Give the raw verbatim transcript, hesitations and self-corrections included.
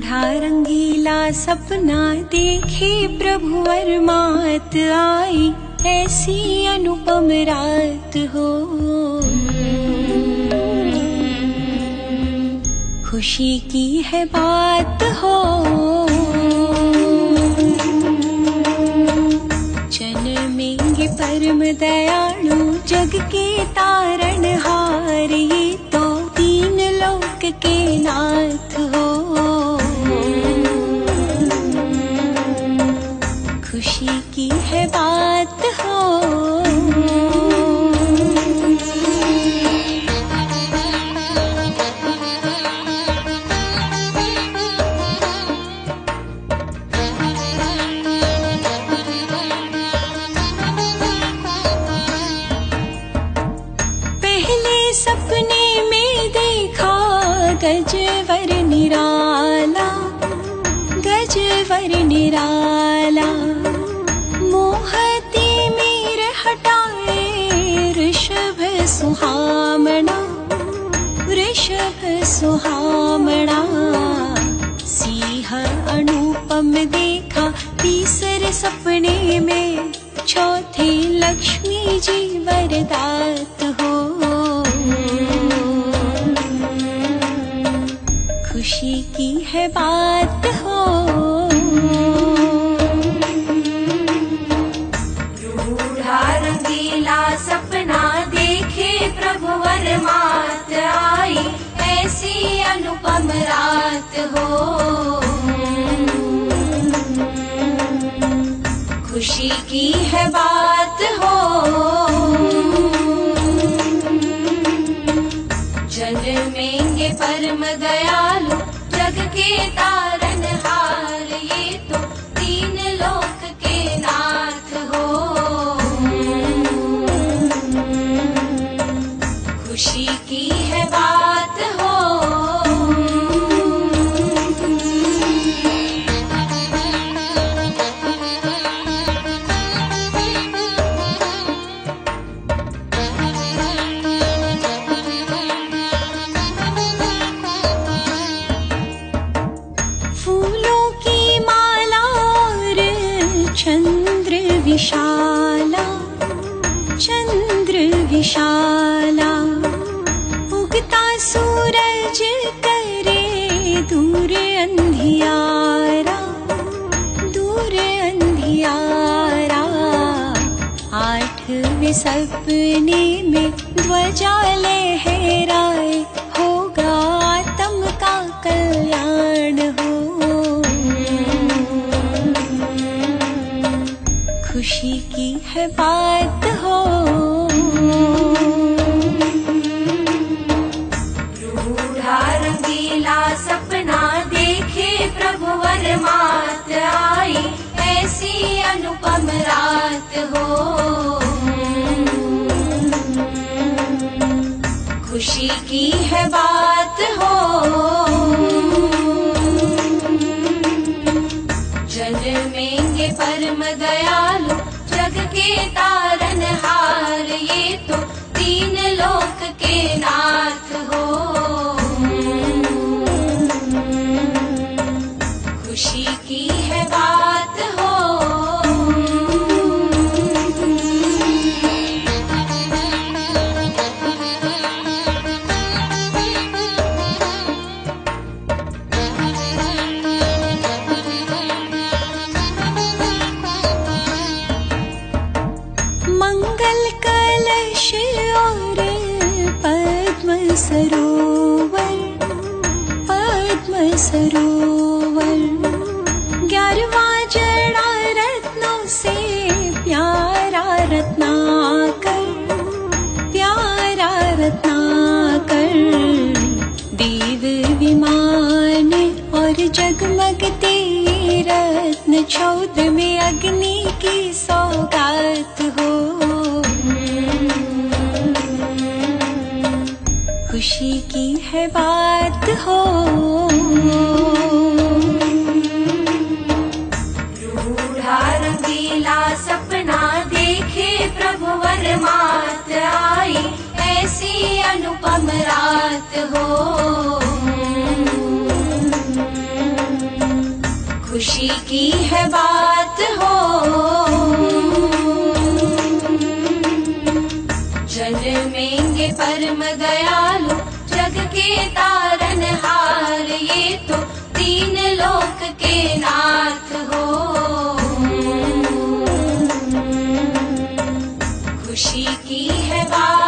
गूढ़ा रंगीला सपना देखे प्रभुवर मात आई ऐसी अनुपम रात हो। खुशी की है बात हो, जन्मेंगे परम दयालु जग के तारणहार ये तो तीन लोक के नाथ हो। खुशी की है बात हो, पहले सपने में देखा गजवर निराला, गजवर निराला मोहती मेरे हटाए ऋषभ सुहामणा, ऋषभ सुहामणा सिंह अनुपम देखा तीसरे सपने में चौथे लक्ष्मी जी वरदात हो। खुशी की है बात हो, सपना देखे प्रभुवर मात आई ऐसी अनुपम रात हो। खुशी की है बात हो, जन्मेंगे परम दयालु जग के तारणहार ये तो तीन लोक के नाथ हो। खुशी की है बात हो। फूलों की माला और चंद्र विशाला, चंद्र विशाला सूरज करे दूर अंधियारा, दूर अंधियारा आठवें सपने में ध्वजा लहराए होगा आत्म का कल्याण हो। खुशी की है बात हो, सपना देखे प्रभुवर मात आई ऐसी अनुपम रात हो। खुशी की है बात हो, जन्मेंगे परम दयालु जग के तारणहार ये तो तीन लोक के नाथ हो। खुशी की है बात हो। मंगल कलश और पद्म सरोवर, पद्म सरोवर रत्नाकर, प्यारा रत्नाकर देव विमान और जगमगते रत्न चौदह में अग्नि की सौगात हो। खुशी की है बात हो, रूढ़ा रंगीला सपना प्रभुवर मात आई ऐसी अनुपम रात हो। किसी की है बात हो, जन्मेंगे परम दयालु जग के तारनहार, ये तो तीन लोक के नाथ हो। खुशी की है बात